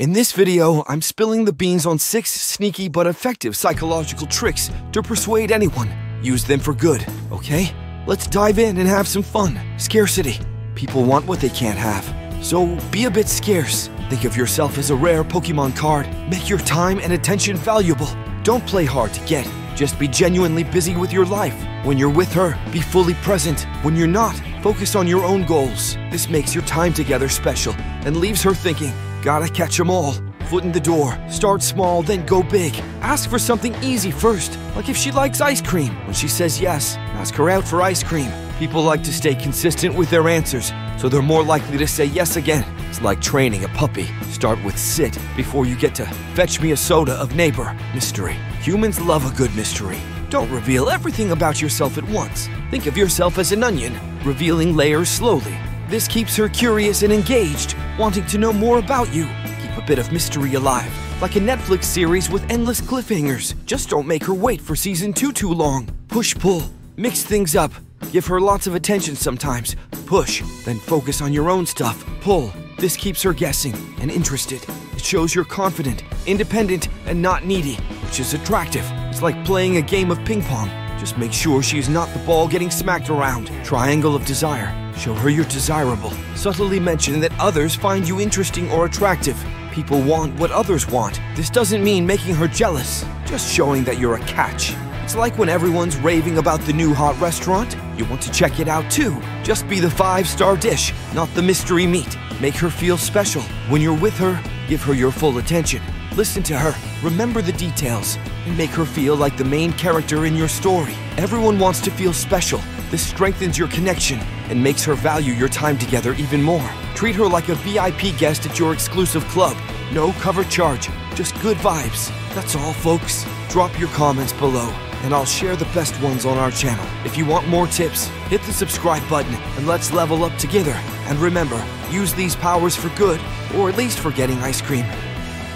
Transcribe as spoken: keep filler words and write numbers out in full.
In this video, I'm spilling the beans on six sneaky but effective psychological tricks to persuade anyone. Use them for good, okay? Let's dive in and have some fun. Scarcity. People want what they can't have. So be a bit scarce. Think of yourself as a rare Pokemon card. Make your time and attention valuable. Don't play hard to get. Just be genuinely busy with your life. When you're with her, be fully present. When you're not, focus on your own goals. This makes your time together special and leaves her thinking, gotta catch 'em all. Foot in the door. Start small, then go big. Ask for something easy first, like if she likes ice cream. When she says yes, ask her out for ice cream. People like to stay consistent with their answers, so they're more likely to say yes again. It's like training a puppy. Start with sit before you get to fetch me a soda of neighbor. Mystery. Humans love a good mystery. Don't reveal everything about yourself at once. Think of yourself as an onion, revealing layers slowly. This keeps her curious and engaged, wanting to know more about you. Keep a bit of mystery alive, like a Netflix series with endless cliffhangers. Just don't make her wait for season two too long. Push-pull. Mix things up. Give her lots of attention sometimes. Push, then focus on your own stuff. Pull. This keeps her guessing and interested. It shows you're confident, independent, and not needy, which is attractive. It's like playing a game of ping pong. Just make sure she's not the ball getting smacked around. Triangle of desire. Show her you're desirable. Subtly mention that others find you interesting or attractive. People want what others want. This doesn't mean making her jealous, just showing that you're a catch. It's like when everyone's raving about the new hot restaurant. You want to check it out too. Just be the five-star dish, not the mystery meat. Make her feel special. When you're with her, give her your full attention. Listen to her, remember the details, and make her feel like the main character in your story. Everyone wants to feel special. This strengthens your connection and makes her value your time together even more. Treat her like a V I P guest at your exclusive club. No cover charge, just good vibes. That's all, folks. Drop your comments below, and I'll share the best ones on our channel. If you want more tips, hit the subscribe button and let's level up together. And remember, use these powers for good, or at least for getting ice cream.